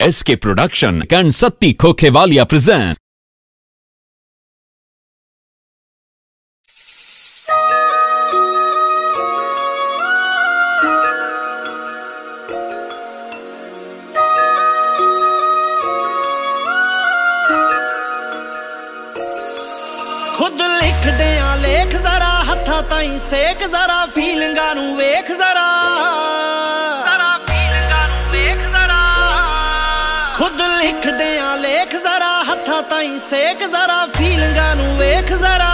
SK Production and Satti Khokhewalia presents खुद लिख दिया लेख जरा हथा ताई सेक जरा फीलिंगा नू वेख जरा खुद लिख दिया लेख जरा हथा ताई सेक जरा फीलिंगा नू वेख जरा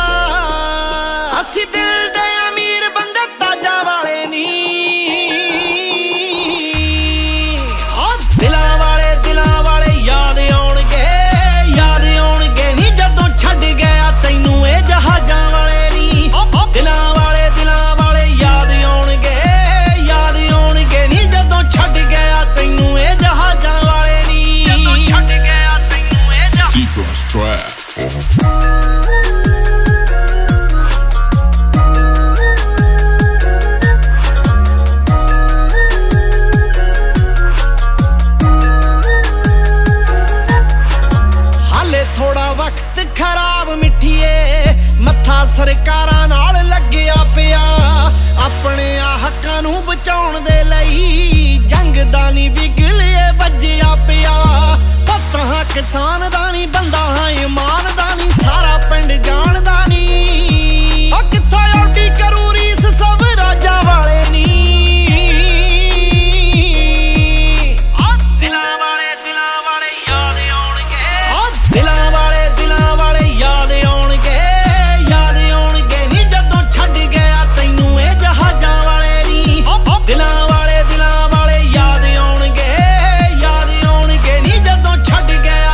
असी दिल दे अमीर बंदे ताजा वाले नी और दिलां वाले याद आउणगे नी जदों छड्ड गया तैनू ए जहाजां वाले नी ओ दिलां वाले याद आउणगे नी जदों छड्ड गया तैनू ए जहाजां वाले नी Ego's trap हाले थोड़ा वक्त खराब मिठिए मथा सरकारा नाल लग्या पिया अपने हक्कां नू बचाउण दे लई जंग दा नी विगलिए वज्जिया पिया किसान दानी बंदा हाँ ईमान दानी सारा पिंड जान दानी कित्थों औटी करूरी सब राजा वाले नी दिलां वाले याद आउणगे नी जदों छड्ड गया तैनू ए जहाजां वाले नी दिलां वाले याद आउणगे नी जदों छड्ड गया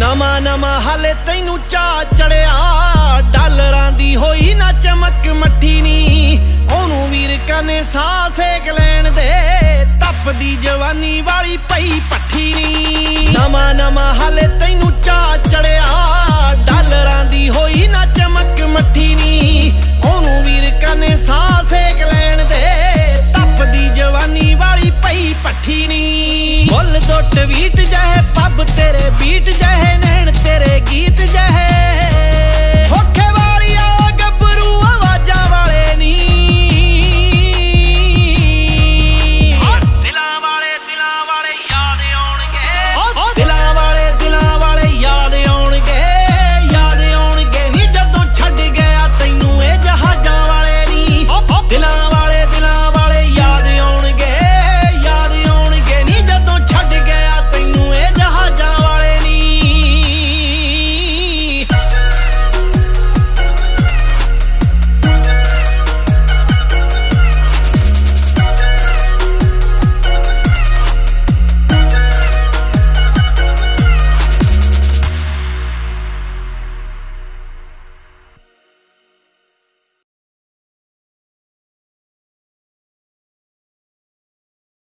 नमा नमा हाले तैनू चा चढ़िया डालरां दी होई ना चमक मट्ठी नी ओनू वीर कने साह सेक लैण दे तप दी जवानी वाली पई पट्ठी नी नमा नमा हाले तैनू चा चढ़िया डालरां दी होई ना चमक मट्ठी नी ओनू वीर कने साह सेक लैण दे तप दी जवानी वाली पई पट्ठी नी बोल दो ट्वीट जाए पब तेरे बीट जाए